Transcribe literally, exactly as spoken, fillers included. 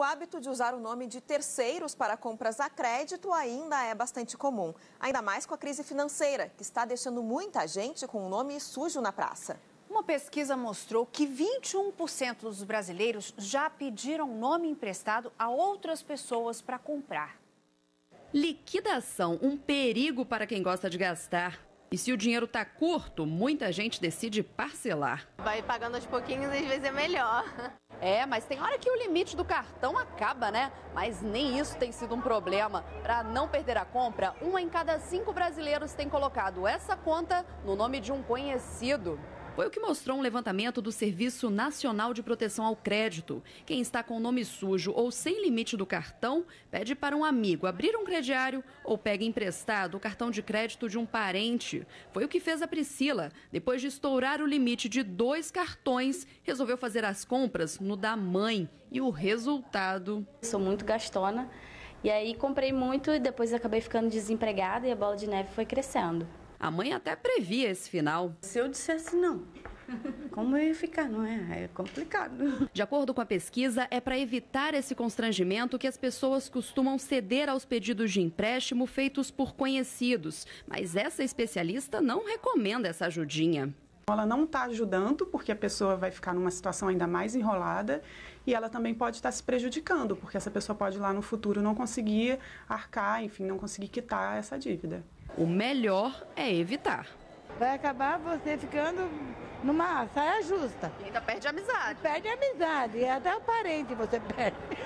o hábito de usar o nome de terceiros para compras a crédito ainda é bastante comum, ainda mais com a crise financeira, que está deixando muita gente com o nome sujo na praça. Uma pesquisa mostrou que vinte e um por cento dos brasileiros já pediram nome emprestado a outras pessoas para comprar. Liquidação, um perigo para quem gosta de gastar. E se o dinheiro está curto, muita gente decide parcelar. Vai pagando aos pouquinhos, às vezes é melhor. É, mas tem hora que o limite do cartão acaba, né? Mas nem isso tem sido um problema. Para não perder a compra, um em cada cinco brasileiros tem colocado essa conta no nome de um conhecido. Foi o que mostrou um levantamento do Serviço Nacional de Proteção ao Crédito. Quem está com o nome sujo ou sem limite do cartão, pede para um amigo abrir um crediário ou pega emprestado o cartão de crédito de um parente. Foi o que fez a Priscila. Depois de estourar o limite de dois cartões, resolveu fazer as compras no da mãe. E o resultado... Sou muito gastona e aí comprei muito e depois acabei ficando desempregada e a bola de neve foi crescendo. A mãe até previa esse final. Se eu dissesse não, como eu ia ficar, não é? É complicado. De acordo com a pesquisa, é para evitar esse constrangimento que as pessoas costumam ceder aos pedidos de empréstimo feitos por conhecidos. Mas essa especialista não recomenda essa ajudinha. Ela não está ajudando porque a pessoa vai ficar numa situação ainda mais enrolada e ela também pode estar se prejudicando, porque essa pessoa pode lá no futuro não conseguir arcar, enfim, não conseguir quitar essa dívida. O melhor é evitar. Vai acabar você ficando numa saia justa. E ainda perde a amizade. Perde a amizade, e até o parente você perde.